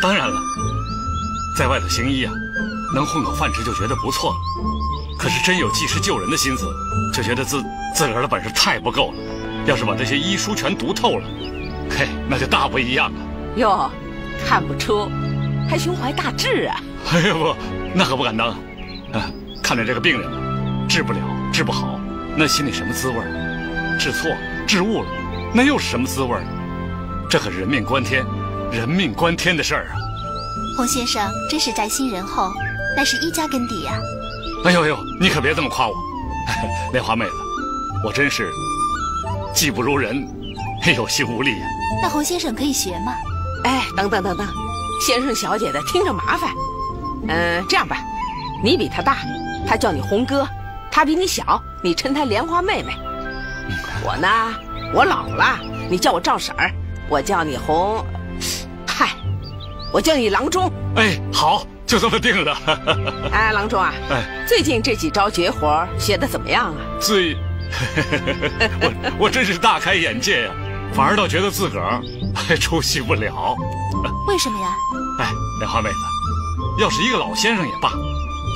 当然了，在外头行医啊，能混口饭吃就觉得不错了。可是真有济世救人的心思，就觉得自自个儿的本事太不够了。要是把这些医书全读透了，嘿，那就大不一样了。哟。 看不出，还胸怀大志啊！哎呀不，那可不敢当啊！啊，看着这个病人了，治不了，治不好，那心里什么滋味儿？治错，治误了，那又是什么滋味儿？这可是人命关天，人命关天的事儿啊！洪先生真是宅心仁厚，那是医家根底呀、啊！哎呦呦，你可别这么夸我，莲花妹子，我真是技不如人，有心无力呀、啊。那洪先生可以学嘛？ 哎，等等等等，先生小姐的听着麻烦。嗯，这样吧，你比他大，他叫你洪哥；他比你小，你称他莲花妹妹。我呢，我老了，你叫我赵婶儿；我叫你洪，嗨，我叫你郎中。哎，好，就这么定了。哎，郎中啊，哎，最近这几招绝活学得怎么样啊？最，我我真是大开眼界呀、啊。 反而倒觉得自个儿还出息不了，为什么呀？哎，莲花妹子，要是一个老先生也罢，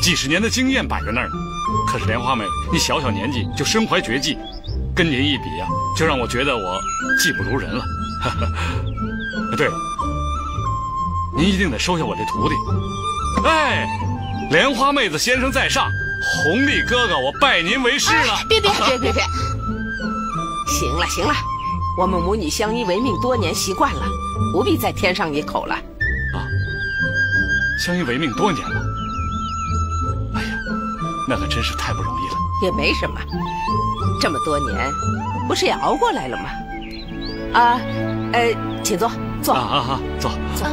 几十年的经验摆在那儿呢。可是莲花妹妹，你小小年纪就身怀绝技，跟您一比呀、啊，就让我觉得我技不如人了。对了，您一定得收下我这徒弟。哎，莲花妹子先生在上，弘历哥哥，我拜您为师了。哎、别别别别别，行了行了。 我们母女相依为命多年，习惯了，不必再添上一口了。啊，相依为命多年了，哎呀，那可真是太不容易了。也没什么，这么多年，不是也熬过来了吗？啊，呃，请坐，坐。啊啊啊，坐坐。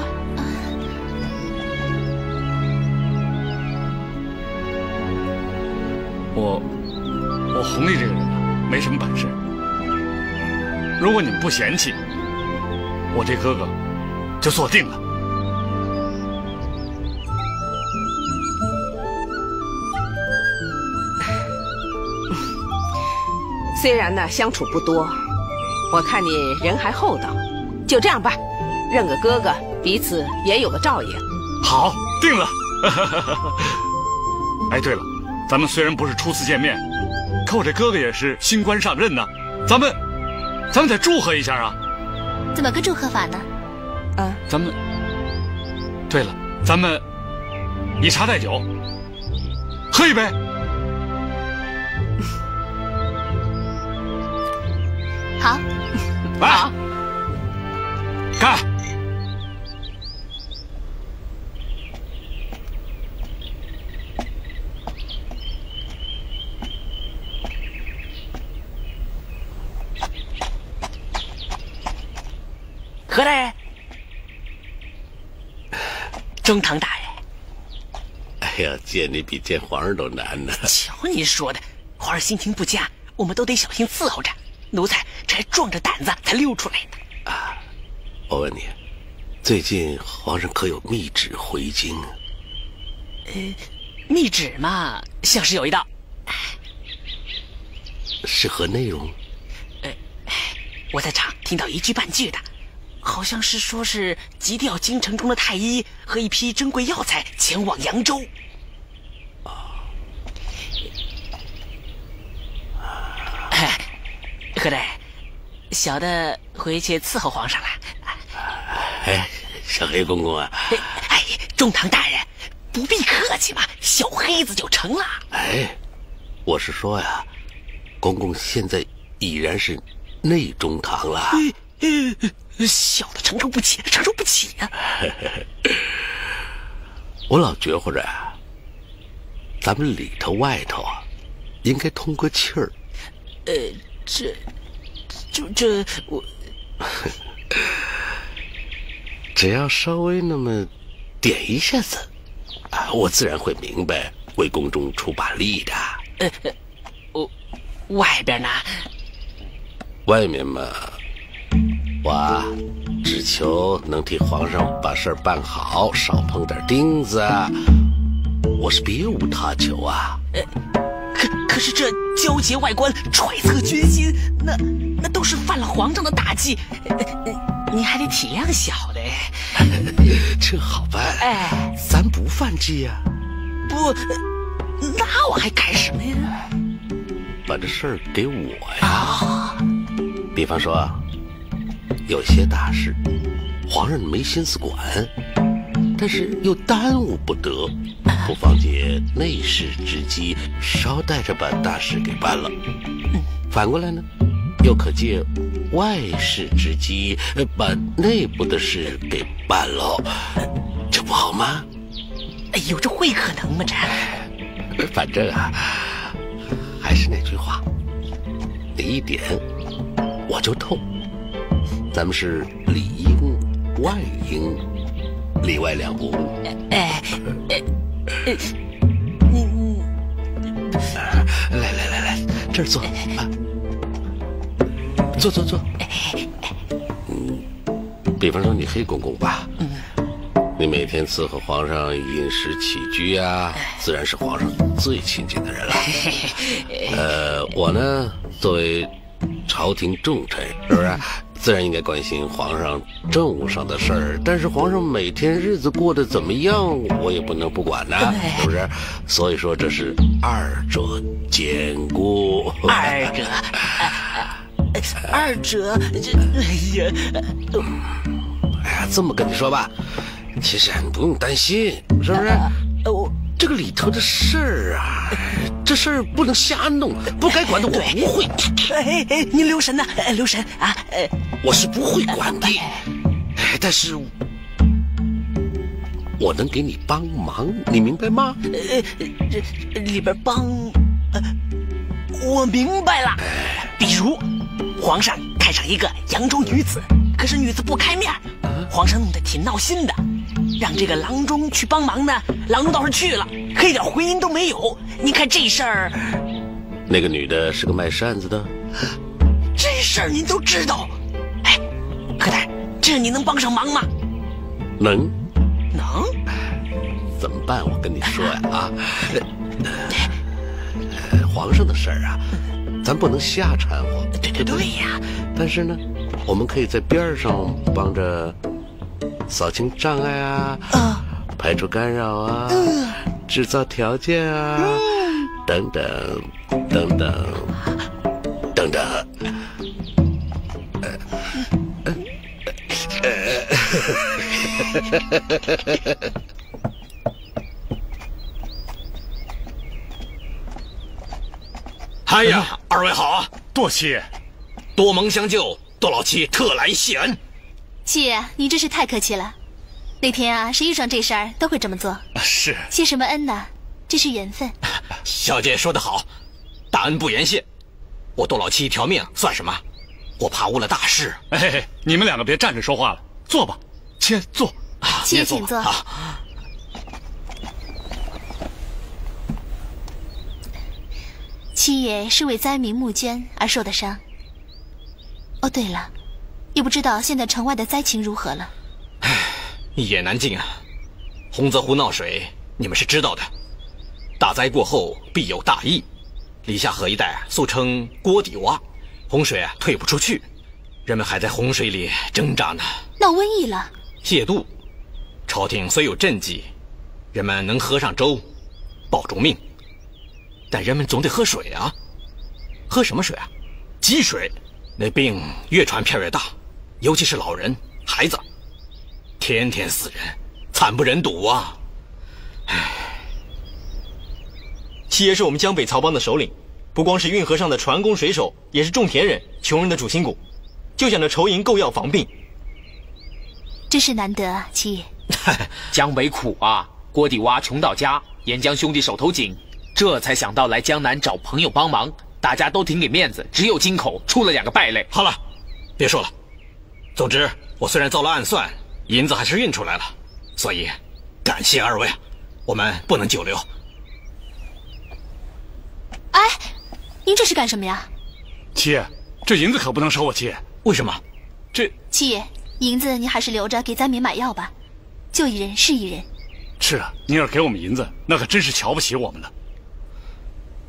我，我弘历这个人啊，没什么本事。如果你们不嫌弃，我这哥哥就做定了。 虽然呢相处不多，我看你人还厚道，就这样吧，认个哥哥，彼此也有个照应。好，定了。哎，对了，咱们虽然不是初次见面，可我这哥哥也是新官上任呢，咱们，咱们得祝贺一下啊。怎么个祝贺法呢？啊，咱们，对了，咱们以茶代酒，喝一杯。 好，来，干！何大人，中堂大人。哎呀，见你比见皇上都难呢。瞧你说的，皇上心情不佳，我们都得小心伺候着。 奴才这还壮着胆子才溜出来呢。啊，我问你，最近皇上可有密旨回京啊？呃，密旨嘛，像是有一道。是何内容？呃，我在场听到一句半句的，好像是说是急调京城中的太医和一批珍贵药材前往扬州。 何大人，小的回去伺候皇上了。哎，小黑公公啊！哎，中堂大人，不必客气嘛，小黑子就成了。哎，我是说呀，公公现在已然是内中堂了。哎哎、小的承受不起，承受不起呀、啊！我老觉乎着，咱们里头外头啊，应该通个气儿。呃。 这，就这我，只要稍微那么点一下子，啊，我自然会明白为宫中出把力的。呃，我外边呢？外面嘛，我只求能替皇上把事儿办好，少碰点钉子。我是别无他求啊。呃 可可是这交结外关、揣测军心，那那都是犯了皇上的大忌，您还得体谅小的。这好办，哎，咱不犯忌呀、啊。不，那我还干什么呀？把这事儿给我呀。啊、比方说，有些大事，皇上没心思管，但是又耽误不得。 不妨借内事之机，捎带着把大事给办了。反过来呢，又可借外事之机，把内部的事给办了，这不好吗？哎呦，这会可能吗？这，反正啊，还是那句话，你一点，我就透。咱们是里应外应，里外两不误。哎哎。 哎，你你，来来来来，这儿坐啊，坐坐坐。嗯，比方说你黑公公吧，嗯，你每天伺候皇上饮食起居啊，自然是皇上最亲近的人了。呃，我呢，作为朝廷重臣，是不是？ 自然应该关心皇上政务上的事儿，但是皇上每天日子过得怎么样，我也不能不管呐、啊，是不是？所以说这是二者兼顾。二者，二者，这哎呀，哎呀，这么跟你说吧，其实你不用担心，是不是？我这个里头的事儿啊，这事儿不能瞎弄，不该管的我不会。哎哎，您留神呐，留神啊，哎。 我是不会管的，但是我能给你帮忙，你明白吗？呃，里边帮，呃，我明白了。比如，皇上看上一个扬州女子，可是女子不开面，皇上弄得挺闹心的，让这个郎中去帮忙呢。郎中倒是去了，可一点回音都没有。您看这事儿。那个女的是个卖扇子的。这事儿您都知道？哎，柯太，这你能帮上忙吗？能。能？怎么办？我跟你说呀啊，呃、皇上的事儿啊，咱不能瞎掺和。对对对呀。但是呢，我们可以在边上帮着扫清障碍啊，呃、排除干扰啊，呃、制造条件啊。嗯 等等，等等，等等，呃，呃，呃，哎呀，二位好啊！多谢，多蒙相救，多老七特来谢恩。七爷，您真是太客气了。那天啊，谁遇上这事儿都会这么做。是。谢什么恩呢？ 这是缘分，小姐说得好，大恩不言谢。我多老七一条命算什么？我怕误了大事。哎， 哎，你们两个别站着说话了，坐吧，且坐。且请坐。啊、七爷是为灾民募捐而受的伤。哦，对了，也不知道现在城外的灾情如何了。唉，一言难尽啊。洪泽湖闹水，你们是知道的。 大灾过后必有大疫，李下河一带俗称锅底洼，洪水啊退不出去，人们还在洪水里挣扎呢。闹瘟疫了，解毒，朝廷虽有赈济，人们能喝上粥，保住命，但人们总得喝水啊，喝什么水啊？积水，那病越传片越大，尤其是老人、孩子，天天死人，惨不忍睹啊！唉。 七爷是我们江北漕帮的首领，不光是运河上的船工水手，也是种田人、穷人的主心骨，就想着筹银购药防病，真是难得啊！七爷，江北苦啊，锅底洼穷到家，沿江兄弟手头紧，这才想到来江南找朋友帮忙，大家都挺给面子，只有金口出了两个败类。好了，别说了。总之，我虽然遭了暗算，银子还是运出来了，所以感谢二位，我们不能久留。 哎，您这是干什么呀？七爷，这银子可不能收啊！七爷，为什么？这七爷，银子您还是留着给灾民买药吧，救一人是一人。是啊，您要是给我们银子，那可真是瞧不起我们了。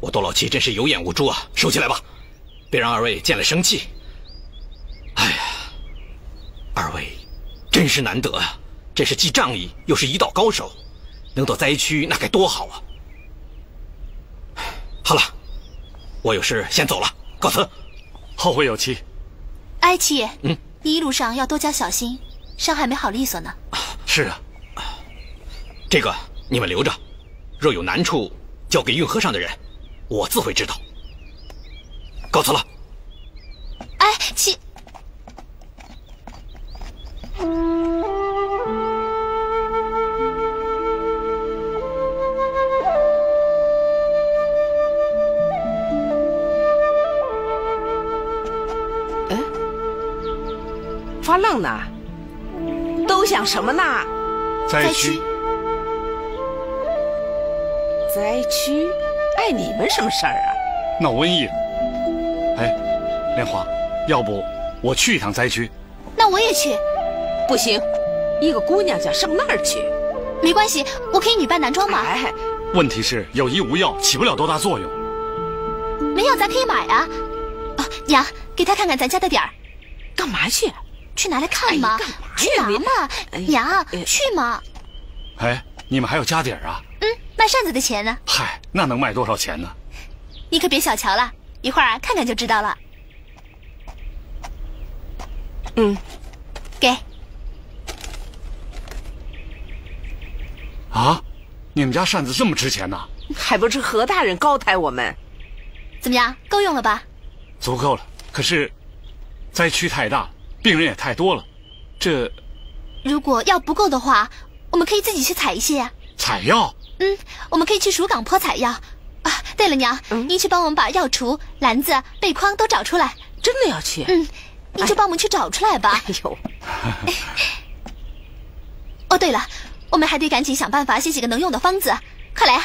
我多老七真是有眼无珠啊！收起来吧，别让二位见了生气。哎呀，二位真是难得啊！真是既仗义又是医道高手，能到灾区那该多好啊！ 好了，我有事先走了，告辞。后会有期。哎，七爷，嗯，你一路上要多加小心，伤还没好利索呢。是啊，这个你们留着，若有难处，交给运河上的人，我自会知道。告辞了。哎，七。 发愣呢，都想什么呢？灾区，灾区，碍你们什么事儿啊？闹瘟疫。哎，莲花，要不我去一趟灾区？那我也去。不行，一个姑娘想上那儿去，没关系，我可以女扮男装嘛。哎，问题是有医无药，起不了多大作用。没药咱可以买啊。哦，娘，给他看看咱家的点儿。干嘛去？ 去拿来看嘛？哎、去拿嘛？哎、娘，哎、去嘛？哎，你们还有家底儿啊？嗯，卖扇子的钱呢？嗨，那能卖多少钱呢？你可别小瞧了，一会儿啊看看就知道了。嗯，给。啊，你们家扇子这么值钱呢？还不是何大人高抬我们？怎么样，够用了吧？足够了，可是灾区太大了。 病人也太多了，这如果药不够的话，我们可以自己去采一些呀。采药？嗯，我们可以去蜀港坡采药。啊，对了，娘，嗯、您去帮我们把药橱、篮子、背筐都找出来。真的要去？嗯，您就帮我们去找出来吧。哎呦！哦，对了，我们还得赶紧想办法写几个能用的方子，快来啊！